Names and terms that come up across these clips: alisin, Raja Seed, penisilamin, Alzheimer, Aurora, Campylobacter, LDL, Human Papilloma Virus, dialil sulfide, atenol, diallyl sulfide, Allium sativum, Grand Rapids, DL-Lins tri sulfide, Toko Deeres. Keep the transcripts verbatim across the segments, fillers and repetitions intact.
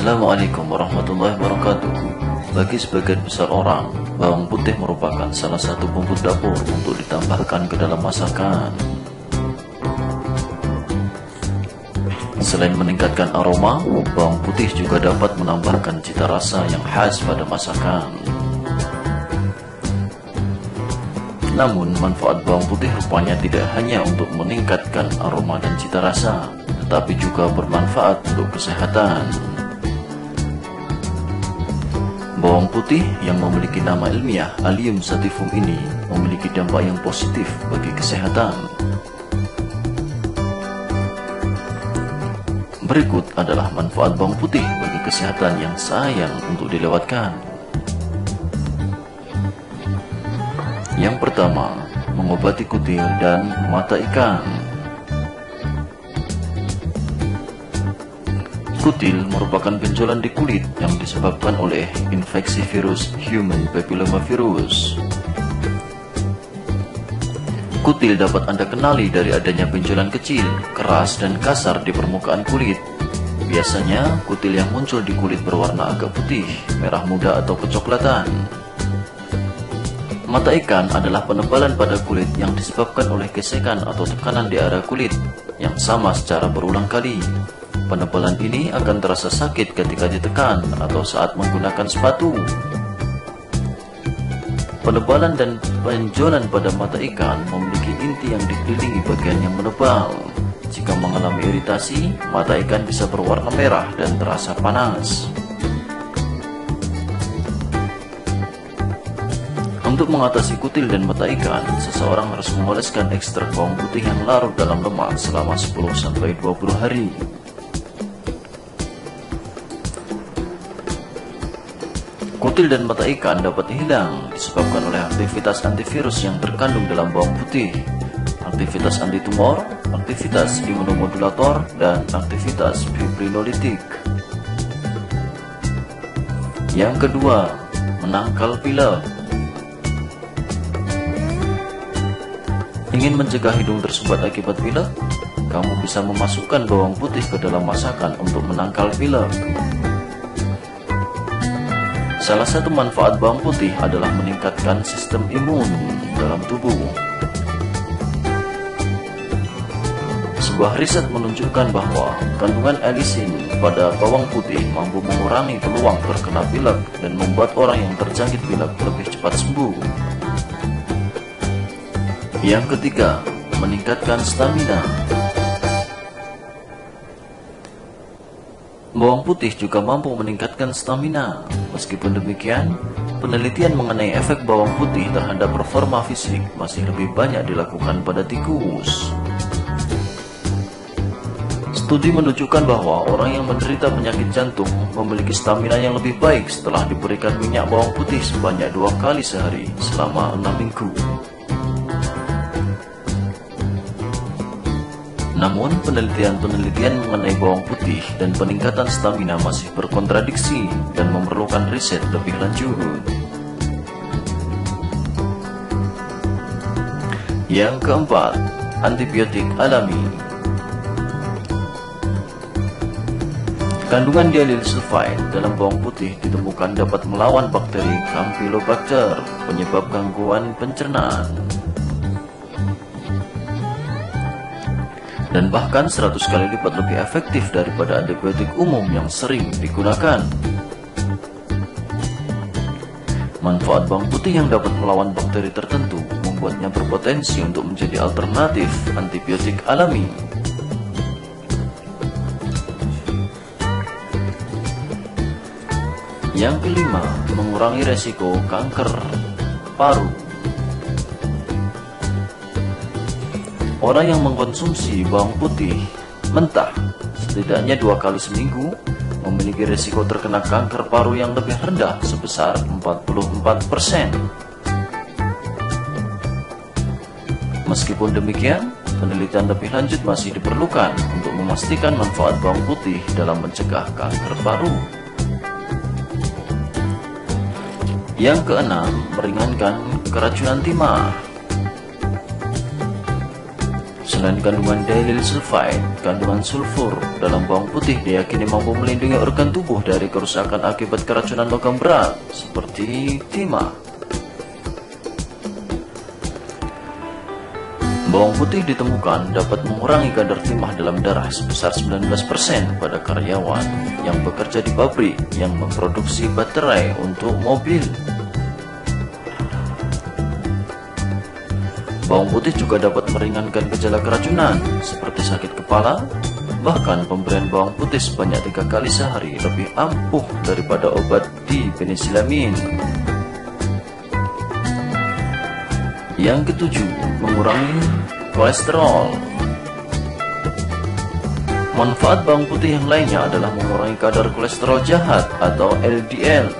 Assalamualaikum warahmatullahi wabarakatuh. Bagi sebagian besar orang, bawang putih merupakan salah satu bumbu dapur untuk ditambahkan ke dalam masakan. Selain meningkatkan aroma, bawang putih juga dapat menambahkan cita rasa yang khas pada masakan. Namun, manfaat bawang putih rupanya tidak hanya untuk meningkatkan aroma dan cita rasa, tetapi juga bermanfaat untuk kesehatan. Bawang putih yang memiliki nama ilmiah Allium sativum ini memiliki dampak yang positif bagi kesehatan. Berikut adalah manfaat bawang putih bagi kesehatan yang sayang untuk dilewatkan. Yang pertama, mengobati kutil dan mata ikan. Kutil merupakan benjolan di kulit yang disebabkan oleh infeksi virus Human Papilloma Virus. Kutil dapat Anda kenali dari adanya benjolan kecil, keras, dan kasar di permukaan kulit. Biasanya, kutil yang muncul di kulit berwarna agak putih, merah muda, atau kecoklatan. Mata ikan adalah penebalan pada kulit yang disebabkan oleh gesekan atau tekanan di area kulit yang sama secara berulang kali. Penebalan ini akan terasa sakit ketika ditekan atau saat menggunakan sepatu. Penebalan dan benjolan pada mata ikan memiliki inti yang dikelilingi bagian yang menebal. Jika mengalami iritasi, mata ikan bisa berwarna merah dan terasa panas. Untuk mengatasi kutil dan mata ikan, seseorang harus mengoleskan ekstrak bawang putih yang larut dalam lemak selama sepuluh sampai dua puluh hari. Kutil dan mata ikan dapat hilang disebabkan oleh aktivitas antivirus yang terkandung dalam bawang putih, aktivitas antitumor, aktivitas imunomodulator, dan aktivitas fibrinolitik. Yang kedua, menangkal pilek. Ingin mencegah hidung tersumbat akibat pilek? Kamu bisa memasukkan bawang putih ke dalam masakan untuk menangkal pilek. Salah satu manfaat bawang putih adalah meningkatkan sistem imun dalam tubuh. Sebuah riset menunjukkan bahwa kandungan alisin pada bawang putih mampu mengurangi peluang terkena pilek dan membuat orang yang terjangkit pilek lebih cepat sembuh. Yang ketiga, meningkatkan stamina. Bawang putih juga mampu meningkatkan stamina. Meskipun demikian, penelitian mengenai efek bawang putih terhadap performa fisik masih lebih banyak dilakukan pada tikus. Studi menunjukkan bahwa orang yang menderita penyakit jantung memiliki stamina yang lebih baik setelah diberikan minyak bawang putih sebanyak dua kali sehari selama enam minggu. Namun, penelitian-penelitian mengenai bawang putih dan peningkatan stamina masih berkontradiksi dan memerlukan riset lebih lanjut. Yang keempat, antibiotik alami. Kandungan dialil sulfide dalam bawang putih ditemukan dapat melawan bakteri Campylobacter, penyebab gangguan pencernaan. Dan bahkan seratus kali lipat lebih efektif daripada antibiotik umum yang sering digunakan. Manfaat bawang putih yang dapat melawan bakteri tertentu membuatnya berpotensi untuk menjadi alternatif antibiotik alami. Yang kelima, mengurangi resiko kanker paru. Orang yang mengkonsumsi bawang putih mentah setidaknya dua kali seminggu memiliki risiko terkena kanker paru yang lebih rendah sebesar empat puluh empat persen. Meskipun demikian, penelitian lebih lanjut masih diperlukan untuk memastikan manfaat bawang putih dalam mencegah kanker paru. Yang keenam, meringankan keracunan timah. Selain kandungan diallyl sulfide, kandungan sulfur dalam bawang putih diyakini mampu melindungi organ tubuh dari kerusakan akibat keracunan logam berat seperti timah. Bawang putih ditemukan dapat mengurangi kadar timah dalam darah sebesar sembilan belas persen pada karyawan yang bekerja di pabrik yang memproduksi baterai untuk mobil. Bawang putih juga dapat meringankan gejala keracunan seperti sakit kepala. Bahkan pemberian bawang putih sebanyak tiga kali sehari lebih ampuh daripada obat di penisilamin. Yang ketujuh, mengurangi kolesterol. Manfaat bawang putih yang lainnya adalah mengurangi kadar kolesterol jahat atau L D L.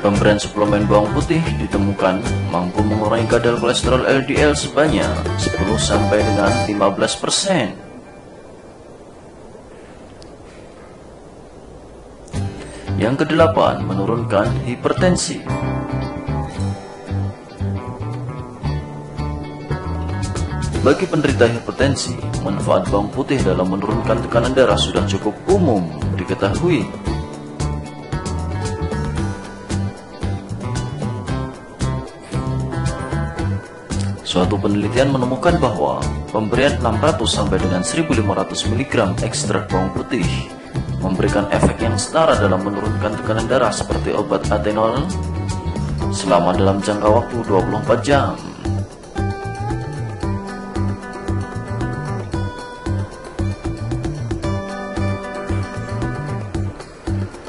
Pemberian suplemen bawang putih ditemukan mampu mengurangi kadar kolesterol L D L sebanyak sepuluh sampai dengan lima belas persen. Yang kedelapan, menurunkan hipertensi. Bagi penderita hipertensi, manfaat bawang putih dalam menurunkan tekanan darah sudah cukup umum diketahui. Suatu penelitian menemukan bahwa pemberian enam ratus sampai dengan seribu lima ratus miligram ekstrak bawang putih memberikan efek yang setara dalam menurunkan tekanan darah seperti obat atenol selama dalam jangka waktu dua puluh empat jam.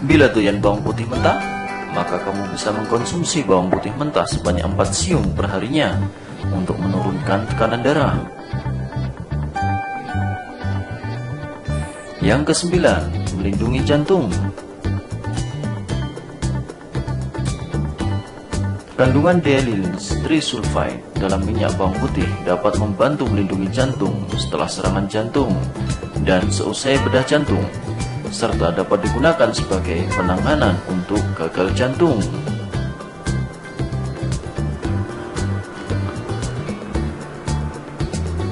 Bila doyan bawang putih mentah, maka kamu bisa mengkonsumsi bawang putih mentah sebanyak empat siung perharinya untuk menurunkan tekanan darah. Yang kesembilan, melindungi jantung. Kandungan D L-Lins tri sulfide dalam minyak bawang putih dapat membantu melindungi jantung setelah serangan jantung dan seusai bedah jantung, serta dapat digunakan sebagai penanganan untuk gagal jantung.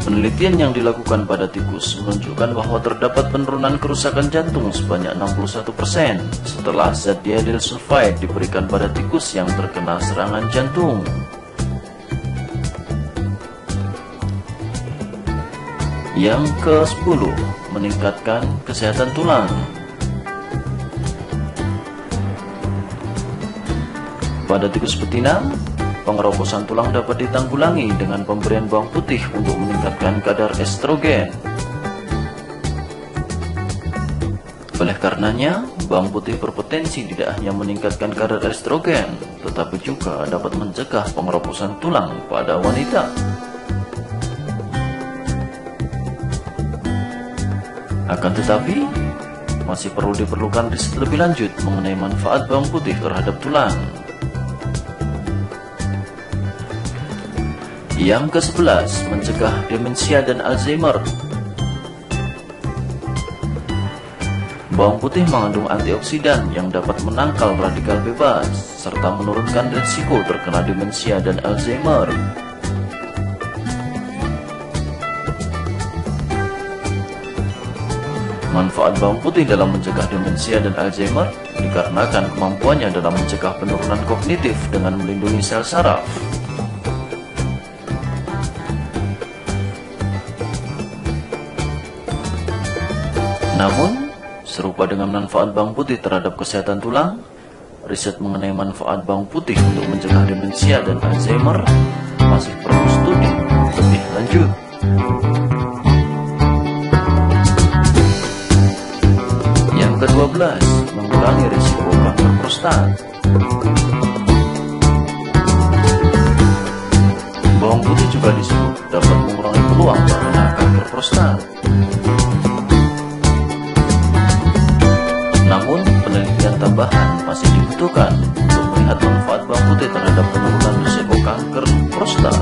Penelitian yang dilakukan pada tikus menunjukkan bahwa terdapat penurunan kerusakan jantung sebanyak enam puluh satu persen setelah zat dialil sulfide diberikan pada tikus yang terkena serangan jantung. Yang kesepuluh, meningkatkan kesehatan tulang. Pada tikus betina, pengeroposan tulang dapat ditanggulangi dengan pemberian bawang putih untuk meningkatkan kadar estrogen. Oleh karenanya, bawang putih berpotensi tidak hanya meningkatkan kadar estrogen, tetapi juga dapat mencegah pengeroposan tulang pada wanita. Akan tetapi, masih perlu diperlukan riset lebih lanjut mengenai manfaat bawang putih terhadap tulang. Yang kesebelas, mencegah demensia dan Alzheimer. Bawang putih mengandung antioksidan yang dapat menangkal radikal bebas, serta menurunkan risiko terkena demensia dan Alzheimer. Manfaat bawang putih dalam mencegah demensia dan Alzheimer dikarenakan kemampuannya dalam mencegah penurunan kognitif dengan melindungi sel saraf. Namun, serupa dengan manfaat bawang putih terhadap kesehatan tulang, riset mengenai manfaat bawang putih untuk mencegah demensia dan Alzheimer masih perlu studi lebih lanjut. Yang kedua belas, mengurangi risiko kanker prostat. Bawang putih juga disebut dapat mengurangi peluang terkena kanker prostat. Namun, penelitian tambahan masih dibutuhkan untuk melihat manfaat bawang putih terhadap penurunan risiko kanker prostat.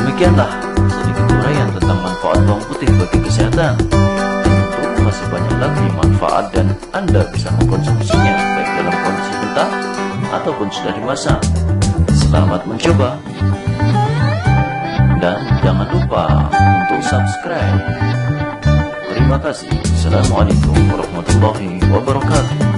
Demikianlah sedikit uraian tentang manfaat bawang putih bagi kesehatan. Tentu masih banyak lagi manfaat bermanfaat dan Anda bisa mengkonsumsinya baik dalam kondisi mentah ataupun sudah dimasak. Selamat mencoba. Dan jangan lupa untuk subscribe. Terima kasih. Assalamualaikum warahmatullahi wabarakatuh.